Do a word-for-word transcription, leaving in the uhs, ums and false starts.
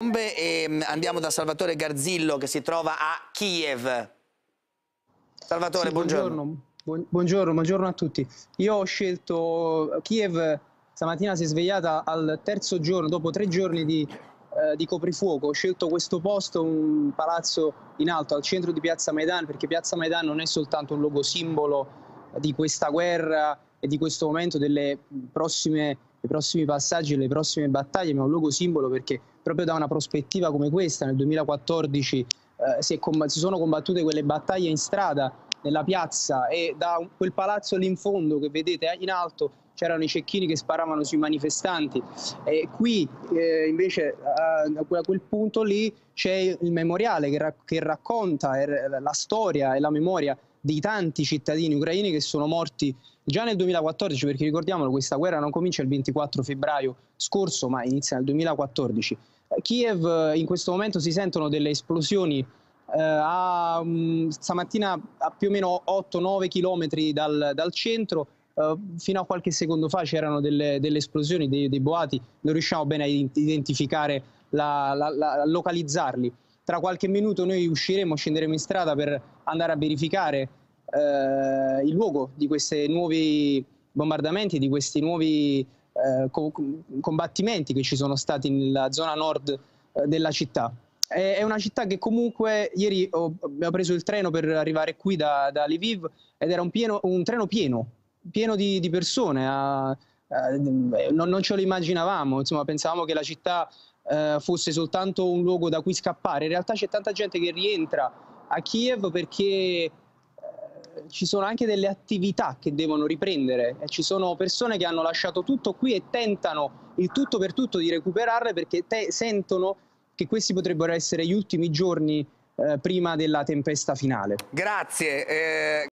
E andiamo da Salvatore Garzillo che si trova a Kiev. Salvatore, sì, buongiorno. Buongiorno, buongiorno a tutti. Io ho scelto Kiev, stamattina si è svegliata al terzo giorno, dopo tre giorni di, eh, di coprifuoco. Ho scelto questo posto, un palazzo in alto al centro di Piazza Maidan, perché Piazza Maidan non è soltanto un luogo simbolo di questa guerra e di questo momento, delle prossime... i prossimi passaggi e le prossime battaglie, ma è un luogo simbolo perché proprio da una prospettiva come questa nel duemilaquattordici eh, si, è si sono combattute quelle battaglie in strada, nella piazza, e da quel palazzo lì in fondo che vedete in alto c'erano i cecchini che sparavano sui manifestanti, e qui eh, invece a quel punto lì c'è il memoriale che, ra che racconta la storia e la memoria dei tanti cittadini ucraini che sono morti già nel duemilaquattordici, perché ricordiamolo, questa guerra non comincia il ventiquattro febbraio scorso, ma inizia nel duemilaquattordici. Kiev in questo momento si sentono delle esplosioni eh, a, mh, stamattina a più o meno otto nove chilometri dal, dal centro. Eh, fino a qualche secondo fa c'erano delle, delle esplosioni, dei, dei boati, non riusciamo bene a identificare, la, la, la, a localizzarli. Tra qualche minuto noi usciremo, scenderemo in strada per andare a verificare eh, il luogo di questi nuovi bombardamenti, di questi nuovi eh, co combattimenti che ci sono stati nella zona nord eh, della città. È, è una città che comunque ieri ho, ho preso il treno per arrivare qui da, da Lviv ed era un, pieno, un treno pieno, pieno di, di persone. A, a, non, non ce lo immaginavamo, insomma, pensavamo che la città fosse soltanto un luogo da cui scappare. In realtà c'è tanta gente che rientra a Kiev perché ci sono anche delle attività che devono riprendere, e ci sono persone che hanno lasciato tutto qui e tentano il tutto per tutto di recuperarle, perché te sentono che questi potrebbero essere gli ultimi giorni eh, prima della tempesta finale. Grazie. Eh...